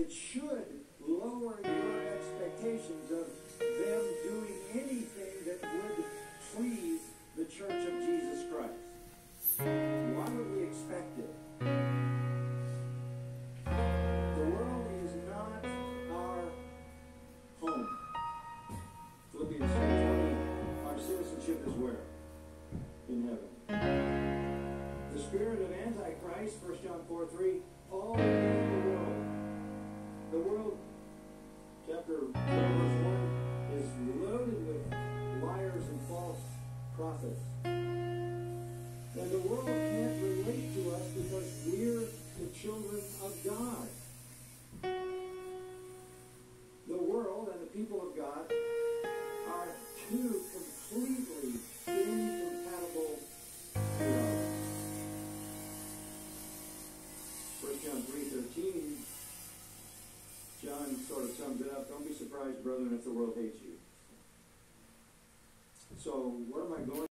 it should lower your expectations of them doing anything that would please the Church of Jesus Christ. Why would we expect it? The world is not our home. Philippians 3:20, our citizenship is where? In heaven. The spirit of Antichrist, 1 John 4:3, all over the world. The world, chapter 4, verse 1, is loaded with liars and false prophets. And the world can't relate to us because we're the children of God. The world and the people of God are two completely incompatible worlds. 1 John 3:13, John sort of sums it up. Don't be surprised, brethren, if the world hates you. So where am I going?